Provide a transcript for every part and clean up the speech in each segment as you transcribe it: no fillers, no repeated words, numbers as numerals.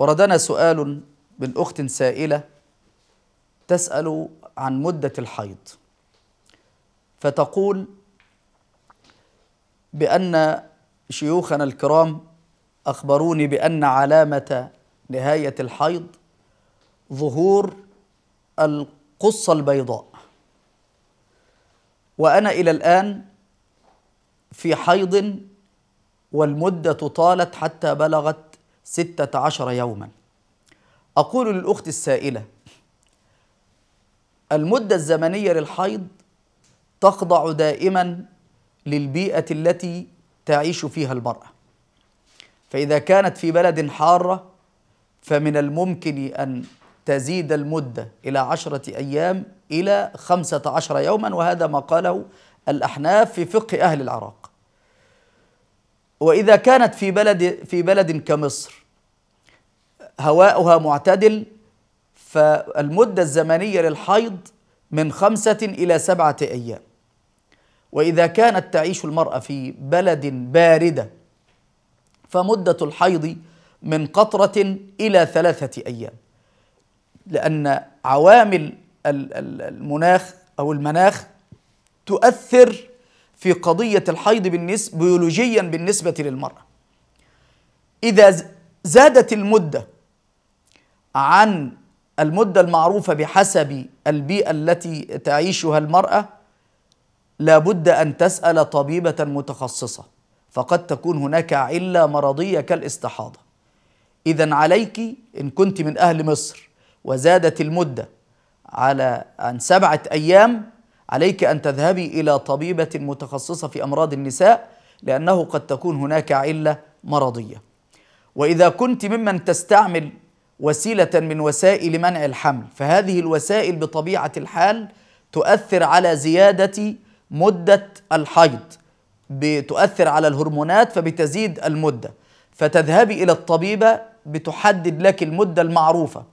وردنا سؤال من أخت سائلة تسأل عن مدة الحيض، فتقول بأن شيوخنا الكرام أخبروني بأن علامة نهاية الحيض ظهور القصة البيضاء، وأنا إلى الآن في حيض والمدة طالت حتى بلغت 16 يوما. أقول للأخت السائلة: المدة الزمنية للحيض تخضع دائما للبيئة التي تعيش فيها المرأة، فإذا كانت في بلد حارة فمن الممكن أن تزيد المدة إلى 10 أيام إلى 15 يوما، وهذا ما قاله الأحناف في فقه أهل العراق. وإذا كانت في بلد كمصر هواؤها معتدل فالمدة الزمنية للحيض من 5 إلى 7 أيام. وإذا كانت تعيش المرأة في بلد باردة فمدة الحيض من قطرة إلى 3 أيام، لأن عوامل المناخ أو المناخ تؤثر في قضية الحيض بيولوجيا بالنسبة للمرأة. إذا زادت المدة عن المدة المعروفة بحسب البيئة التي تعيشها المرأة لابد أن تسأل طبيبة متخصصة، فقد تكون هناك علة مرضية كالاستحاضة. إذن عليك إن كنت من أهل مصر وزادت المدة عن 7 أيام عليك أن تذهبي إلى طبيبة متخصصة في أمراض النساء، لأنه قد تكون هناك علة مرضية. وإذا كنت ممن تستعمل وسيلة من وسائل منع الحمل فهذه الوسائل بطبيعة الحال تؤثر على زيادة مدة الحيض، بتؤثر على الهرمونات فبتزيد المدة، فتذهبي إلى الطبيبة بتحدد لك المدة المعروفة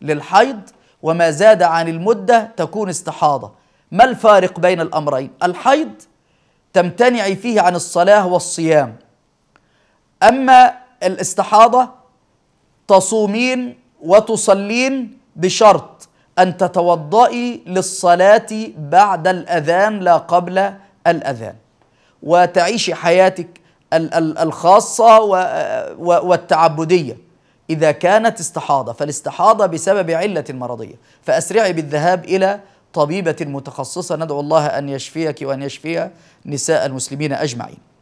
للحيض، وما زاد عن المدة تكون استحاضة. ما الفارق بين الأمرين؟ الحيض تمتنعي فيه عن الصلاة والصيام، أما الاستحاضة تصومين وتصلين بشرط أن تتوضئي للصلاة بعد الأذان لا قبل الأذان، وتعيشي حياتك الخاصة والتعبدية إذا كانت استحاضة. فالاستحاضة بسبب علة مرضية، فأسرعي بالذهاب إلى طبيبة متخصصة. ندعو الله أن يشفيك وأن يشفي نساء المسلمين أجمعين.